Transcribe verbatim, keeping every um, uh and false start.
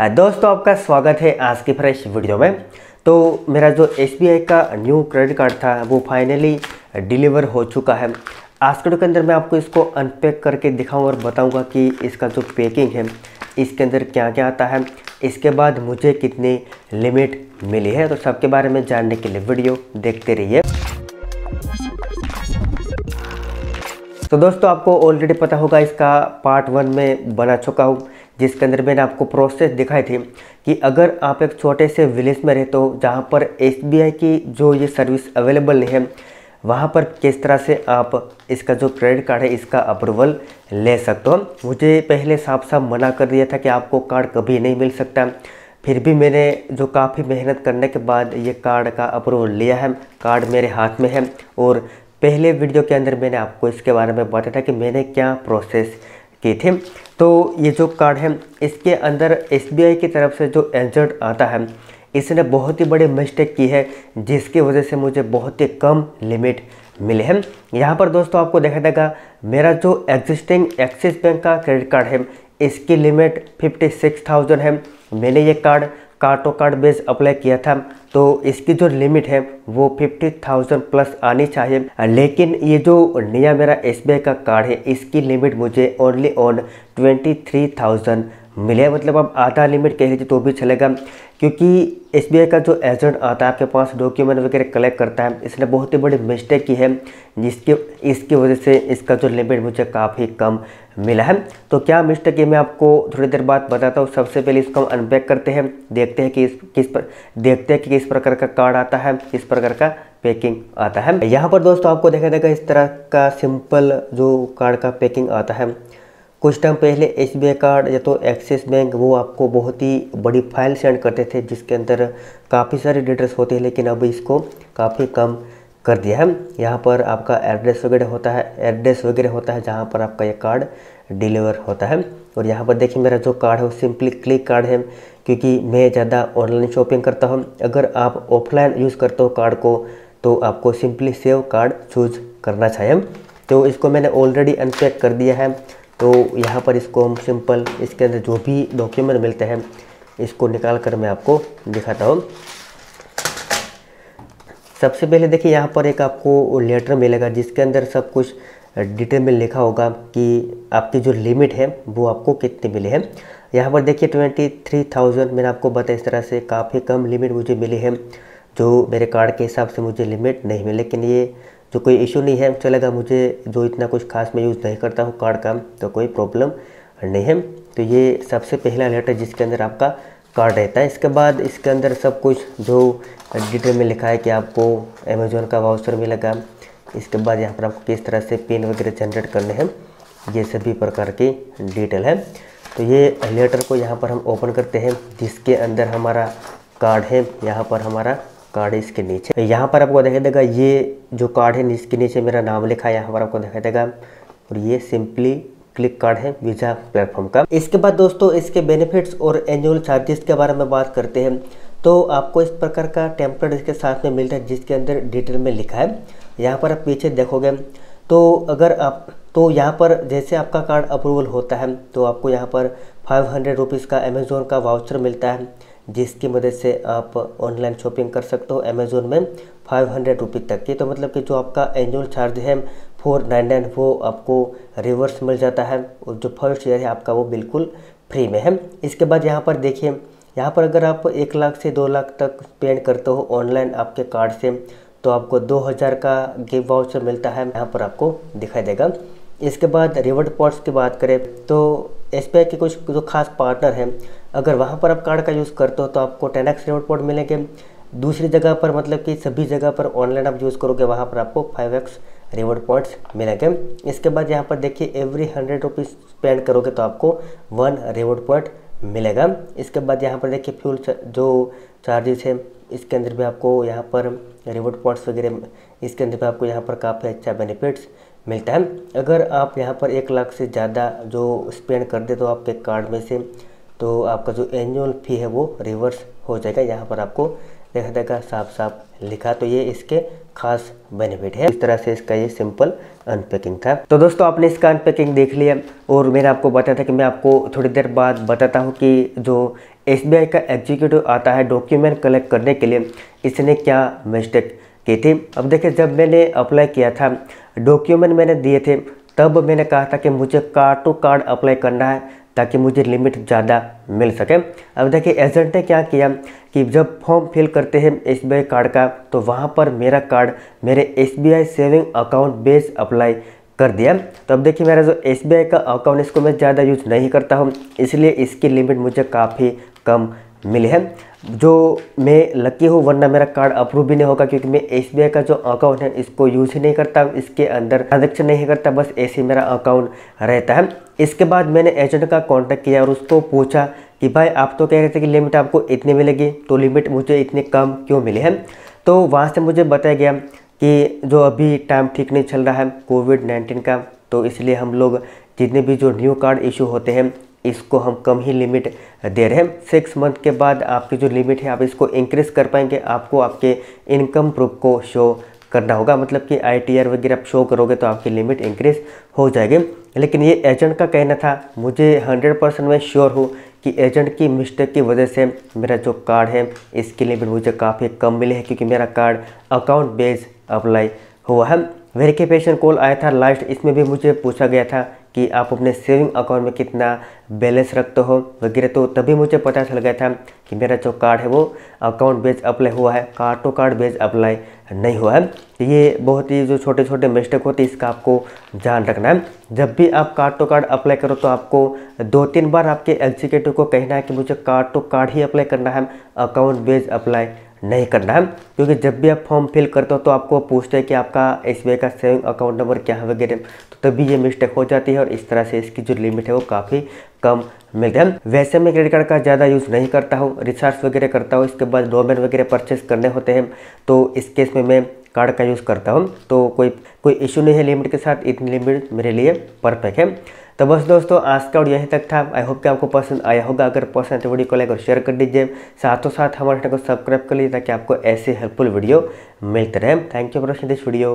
दोस्तों आपका स्वागत है आज की फ्रेश वीडियो में। तो मेरा जो एस बी आई का न्यू क्रेडिट कार्ड था वो फाइनली डिलीवर हो चुका है। आज के वीडियो के अंदर मैं आपको इसको अनपैक करके दिखाऊं और बताऊंगा कि इसका जो पैकिंग है इसके अंदर क्या क्या आता है, इसके बाद मुझे कितनी लिमिट मिली है, तो सबके बारे में जानने के लिए वीडियो देखते रहिए। तो दोस्तों आपको ऑलरेडी पता होगा, इसका पार्ट वन में बना चुका हूँ जिसके अंदर मैंने आपको प्रोसेस दिखाई थी कि अगर आप एक छोटे से विलेज में रहते हो जहाँ पर एस बी आई की जो ये सर्विस अवेलेबल नहीं है, वहाँ पर किस तरह से आप इसका जो क्रेडिट कार्ड है इसका अप्रूवल ले सकते हो। मुझे पहले साफ साफ मना कर दिया था कि आपको कार्ड कभी नहीं मिल सकता, फिर भी मैंने जो काफ़ी मेहनत करने के बाद ये कार्ड का अप्रूवल लिया है। कार्ड मेरे हाथ में है और पहले वीडियो के अंदर मैंने आपको इसके बारे में बताया था कि मैंने क्या प्रोसेस की थी। तो ये जो कार्ड है इसके अंदर एस बी आई की तरफ से जो एजेंट आता है इसने बहुत ही बड़े मिस्टेक की है, जिसकी वजह से मुझे बहुत ही कम लिमिट मिले हैं। यहाँ पर दोस्तों आपको देखा देगा मेरा जो एग्जिस्टिंग एक्सिस बैंक का क्रेडिट कार्ड है इसकी लिमिट फिफ्टी सिक्स थाउजेंड है। मैंने ये card card to card base apply किया था तो इसकी जो लिमिट है वो फिफ्टी थाउजेंड प्लस आनी चाहिए, लेकिन ये जो नया मेरा एस बी आई का कार्ड है इसकी लिमिट मुझे only on twenty three thousand मिले। मतलब आप आधा लिमिट कह लीजिए तो भी चलेगा, क्योंकि एस बी आई का जो एजेंट आता है आपके पास डॉक्यूमेंट वगैरह कलेक्ट करता है, इसने बहुत ही बड़ी मिस्टेक की है जिसके इसकी वजह से इसका जो लिमिट मुझे काफ़ी कम मिला है। तो क्या मिस्टेक है मैं आपको थोड़ी देर बाद बताता हूँ। सबसे पहले इसको हम अनपैक करते हैं, देखते हैं कि इस किस पर देखते हैं कि किस प्रकार का कार्ड आता है, किस प्रकार का पैकिंग आता है। यहाँ पर दोस्तों आपको देखा जाएगा इस तरह का सिंपल जो कार्ड का पैकिंग आता है। कुछ टाइम पहले एस बी आई कार्ड या तो एक्सिस बैंक वो आपको बहुत ही बड़ी फाइल सेंड करते थे जिसके अंदर काफ़ी सारे डिटेल्स होते हैं, लेकिन अब इसको काफ़ी कम कर दिया है। यहाँ पर आपका एड्रेस वगैरह होता है, एड्रेस वगैरह होता है जहाँ पर आपका ये कार्ड डिलीवर होता है। और यहाँ पर देखिए मेरा जो कार्ड है वो सिंपली क्लिक कार्ड है, क्योंकि मैं ज़्यादा ऑनलाइन शॉपिंग करता हूँ। अगर आप ऑफलाइन यूज़ करते हो कार्ड को तो आपको सिंपली सेव कार्ड चूज करना चाहिए। तो इसको मैंने ऑलरेडी अनपैक कर दिया है, तो यहाँ पर इसको हम सिंपल इसके अंदर जो भी डॉक्यूमेंट मिलते हैं इसको निकाल कर मैं आपको दिखाता हूँ। सबसे पहले देखिए यहाँ पर एक आपको लेटर मिलेगा जिसके अंदर सब कुछ डिटेल में लिखा होगा कि आपकी जो लिमिट है वो आपको कितनी मिली है। यहाँ पर देखिए ट्वेंटी थ्री थाउजेंड मैंने आपको बताया, इस तरह से काफ़ी कम लिमिट मुझे मिली है। जो मेरे कार्ड के हिसाब से मुझे लिमिट नहीं मिली, लेकिन ये जो कोई इशू नहीं है, चलेगा। मुझे जो इतना कुछ खास मैं यूज़ नहीं करता हूँ कार्ड का, तो कोई प्रॉब्लम नहीं है। तो ये सबसे पहला लेटर जिसके अंदर आपका कार्ड रहता है। इसके बाद इसके अंदर सब कुछ जो डिटेल में लिखा है कि आपको अमेज़ॉन का वाउचर मिलेगा। इसके बाद यहाँ पर आपको किस तरह से पिन वगैरह जनरेट करने हैं, ये सभी प्रकार की डिटेल है। तो ये लेटर को यहाँ पर हम ओपन करते हैं जिसके अंदर हमारा कार्ड है। यहाँ पर हमारा कार्ड है, इसके नीचे यहाँ पर आपको दिखाई देगा ये जो कार्ड है इसके नीचे मेरा नाम लिखा है, यहाँ पर आपको दिखाई देगा। और ये सिंपली क्लिक कार्ड है वीज़ा प्लेटफॉर्म का। इसके बाद दोस्तों इसके बेनिफिट्स और एनुअल चार्जेस के बारे में बात करते हैं। तो आपको इस प्रकार का टेम्पलेट इसके साथ में मिलता है जिसके अंदर डिटेल में लिखा है। यहाँ पर आप पीछे देखोगे तो अगर आप तो यहाँ पर जैसे आपका कार्ड अप्रूवल होता है तो आपको यहाँ पर फाइव हंड्रेड रुपीज़ का अमेज़ॉन का वाउचर मिलता है जिसकी मदद से आप ऑनलाइन शॉपिंग कर सकते हो अमेज़ॉन में फाइव हंड्रेड रुपीज़ तक की। तो मतलब कि जो आपका एनुअल चार्ज है फोर नाइन नाइन, वो आपको रिवर्स मिल जाता है और जो फर्स्ट ईयर है आपका वो बिल्कुल फ्री में है। इसके बाद यहाँ पर देखिए, यहाँ पर अगर आप एक लाख से दो लाख तक पेड करते हो ऑनलाइन आपके कार्ड से तो आपको दो हज़ार का गिव वाउचर मिलता है, यहाँ पर आपको दिखाई देगा। इसके बाद रिवॉर्ड पॉइंट्स की बात करें तो एस बी आई के कुछ जो खास पार्टनर हैं, अगर वहाँ पर आप कार्ड का यूज़ करते हो तो आपको टेन एक्स रिवॉर्ड पॉइंट मिलेंगे। दूसरी जगह पर मतलब कि सभी जगह पर ऑनलाइन आप यूज़ करोगे वहाँ पर आपको फाइव एक्स रिवॉर्ड पॉइंट्स मिलेंगे। इसके बाद यहाँ पर देखिए एवरी हंड्रेड रुपीज़ स्पेंड करोगे तो आपको वन रिवॉर्ड पॉइंट मिलेगा। इसके बाद यहाँ पर देखिए फ्यूल जो चार्जेस है इसके अंदर भी आपको यहाँ पर रिवॉर्ड पॉइंट्स वगैरह इसके अंदर भी आपको यहाँ पर काफ़ी अच्छा बेनिफिट्स मिलता है। अगर आप यहाँ पर एक लाख से ज़्यादा जो स्पेंड कर दे तो आपके कार्ड में से तो आपका जो एनुअल फ़ी है वो रिवर्स हो जाएगा, यहाँ पर आपको देखा जाएगा साफ साफ लिखा। तो ये इसके खास बेनिफिट है। इस तरह से इसका ये सिंपल अनपैकिंग था। तो दोस्तों आपने इसका अनपैकिंग देख लिया और मैंने आपको बताया था कि मैं आपको थोड़ी देर बाद बताता हूँ कि जो एसबीआई का एग्जीक्यूटिव आता है डॉक्यूमेंट कलेक्ट करने के लिए, इसने क्या मिस्टेक की थी। अब देखिए, जब मैंने अप्लाई किया था, डॉक्यूमेंट मैंने दिए थे, तब मैंने कहा था कि मुझे कार्ड टू कार्ड अप्लाई करना है ताकि मुझे लिमिट ज़्यादा मिल सके। अब देखिए, एजेंट ने क्या किया कि जब फॉर्म फिल करते हैं एसबीआई कार्ड का, तो वहाँ पर मेरा कार्ड मेरे SBI saving account base apply कर दिया। तो अब देखिए, मेरा जो एसबीआई का अकाउंट, इसको मैं ज़्यादा यूज नहीं करता हूँ, इसलिए इसकी लिमिट मुझे काफ़ी कम मिली है, जो मैं लकी हूँ, वरना मेरा कार्ड अप्रूव भी नहीं होगा, क्योंकि मैं एसबीआई का जो अकाउंट है इसको यूज़ ही नहीं करता, इसके अंदर ट्रांजेक्शन नहीं करता, बस ऐसे ही मेरा अकाउंट रहता है। इसके बाद मैंने एजेंट का कांटेक्ट किया और उसको पूछा कि भाई आप तो कह रहे थे कि लिमिट आपको इतनी मिलेगी, तो लिमिट मुझे इतनी कम क्यों मिली है। तो वहाँ से मुझे बताया गया कि जो अभी टाइम ठीक नहीं चल रहा है कोविड नाइन्टीन का, तो इसलिए हम लोग जितने भी जो न्यू कार्ड इशू होते हैं इसको हम कम ही लिमिट दे रहे हैं। सिक्स मंथ के बाद आपकी जो लिमिट है आप इसको इंक्रीज़ कर पाएंगे, आपको आपके इनकम प्रूफ को शो करना होगा, मतलब कि आईटीआर वगैरह आप शो करोगे तो आपकी लिमिट इंक्रीज़ हो जाएगी। लेकिन ये एजेंट का कहना था, मुझे हंड्रेड परसेंट मैं श्योर हूँ कि एजेंट की मिस्टेक की वजह से मेरा जो कार्ड है इसकी लिमिट मुझे काफ़ी कम मिली है, क्योंकि मेरा कार्ड अकाउंट बेस्ड अप्लाई हुआ है। वेरिफिकेशन कॉल आया था लास्ट, इसमें भी मुझे पूछा गया था कि आप अपने सेविंग अकाउंट में कितना बैलेंस रखते हो वगैरह, तो तभी मुझे पता चल गया था कि मेरा जो कार्ड है वो अकाउंट बेस्ड अप्लाई हुआ है, card to card based apply नहीं हुआ है। ये बहुत ही जो छोटे छोटे मिस्टेक होते हैं इसका आपको ध्यान रखना है। जब भी आप कार्ड टू कार्ड अप्लाई करो तो आपको दो तीन बार आपके एग्जीक्यूटिव को कहना है कि मुझे कार्ड टू कार्ड ही अप्लाई करना है, अकाउंट बेस्ड अप्लाई नहीं करना है, क्योंकि जब भी आप फॉर्म फिल करते हो तो आपको पूछते हैं कि आपका एसबीआई का सेविंग अकाउंट नंबर क्या है वगैरह, तो तभी ये मिस्टेक हो जाती है और इस तरह से इसकी जो लिमिट है वो काफ़ी कम मिलती है। वैसे मैं क्रेडिट कार्ड का ज़्यादा यूज़ नहीं करता हूँ, रिचार्ज वगैरह करता हूँ, इसके बाद डोमेन वगैरह परचेस करने होते हैं, तो इस केस में मैं कार्ड का यूज़ करता हूँ, तो कोई कोई इशू नहीं है लिमिट के साथ, इतनी लिमिट मेरे लिए परफेक्ट है। तो बस दोस्तों, आज का वीडियो यहीं तक था, आई होप कि आपको पसंद आया होगा। अगर पसंद आए तो वीडियो को लाइक और शेयर कर दीजिए, साथों साथ हमारे चैनल को सब्सक्राइब कर लीजिए ताकि आपको ऐसे हेल्पफुल वीडियो मिलते रहें। Thank you for watching this video.